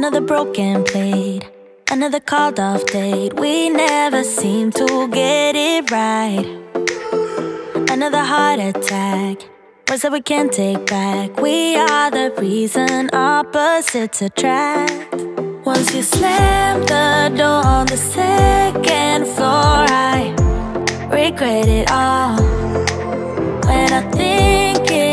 Another broken plate, another called off date. We never seem to get it right. Another heart attack, words that we can't take back. We are the reason opposites attract. Once you slam the door on the second floor, I regret it all. When I think it